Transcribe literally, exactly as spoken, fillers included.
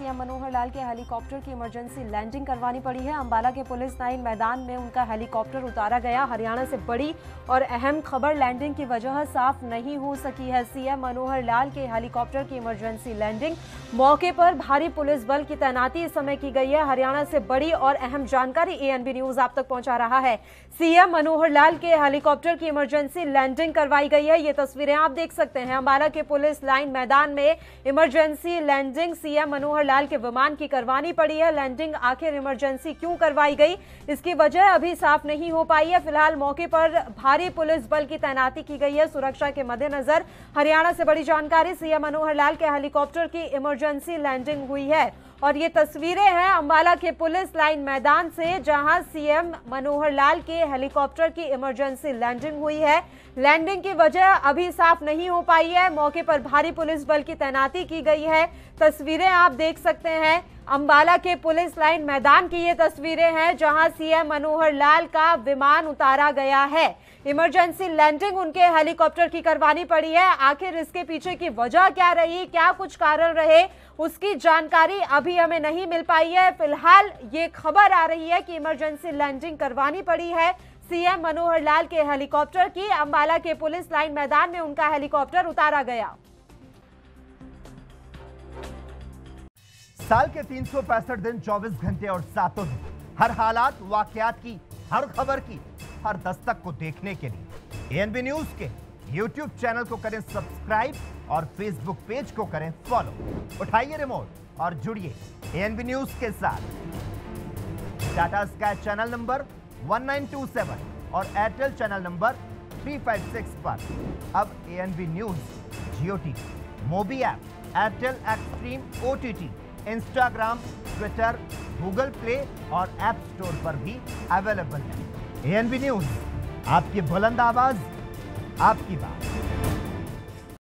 CM Manohar Lal के helicopter की emergency landing करवानी पड़ी है। अम्बाला के पुलिस लाइन मैदान में उनका हेलीकॉप्टर उतारा गया। हरियाणा से बड़ी और अहम खबर, लैंडिंग की वजह साफ नहीं हो सकी है। सीएम मनोहर लाल के हेलीकॉप्टर की इमरजेंसी लैंडिंग, मौके पर भारी पुलिस बल की तैनाती इस समय की गई है। हरियाणा से बड़ी और अहम जानकारी एएनबी न्यूज आप तक पहुंचा रहा है। सीएम मनोहर लाल के हेलीकॉप्टर की इमरजेंसी लैंडिंग करवाई गई है। ये तस्वीरें आप देख सकते हैं। अम्बाला के पुलिस लाइन मैदान में emergency landing CM Manohar Lal के विमान की करवानी पड़ी है। लैंडिंग आखिर इमरजेंसी क्यों करवाई गई, इसकी वजह अभी साफ नहीं हो पाई है। फिलहाल मौके पर भारी पुलिस बल की तैनाती की गई है। सुरक्षा के मद्देनजर हरियाणा से बड़ी जानकारी, सीएम मनोहर लाल के हेलीकॉप्टर की इमरजेंसी लैंडिंग हुई है। और ये तस्वीरें हैं अम्बाला के पुलिस लाइन मैदान से, जहां सीएम मनोहर लाल के हेलीकॉप्टर की इमरजेंसी लैंडिंग हुई है। लैंडिंग की वजह अभी साफ नहीं हो पाई है। मौके पर भारी पुलिस बल की तैनाती की गई है। तस्वीरें आप देख सकते हैं। अम्बाला के पुलिस लाइन मैदान की ये तस्वीरें हैं, जहां सीएम मनोहर लाल का विमान उतारा गया है। इमरजेंसी लैंडिंग उनके हेलीकॉप्टर की करवानी पड़ी है। आखिर इसके पीछे की वजह क्या रही, क्या कुछ कारण रहे, उसकी जानकारी अभी हमें नहीं मिल पाई है। फिलहाल ये खबर आ रही है कि इमरजेंसी लैंडिंग करवानी पड़ी है सीएम मनोहर लाल के हेलीकॉप्टर की। अम्बाला के पुलिस लाइन मैदान में उनका हेलीकॉप्टर उतारा गया। साल के तीन सौ पैंसठ दिन, चौबीस घंटे और सातों दिन, हर हालात, वाकयात की, हर खबर की, हर दस्तक को देखने के लिए एएनबी न्यूज के यूट्यूब चैनल को करें सब्सक्राइब और फेसबुक पेज को करें फॉलो। उठाइए रिमोट और जुड़िए एएनबी न्यूज के साथ। टाटा स्काई चैनल नंबर उन्नीस सौ सत्ताईस और एयरटेल चैनल नंबर तीन सौ छप्पन पर अब ANB news JioTV, मोबी app, Airtel Xstream OTT, Instagram, Twitter, Google Play और ऐप स्टोर पर भी अवेलेबल है। एएनबी न्यूज, आपकी बुलंद आवाज, आपकी बात।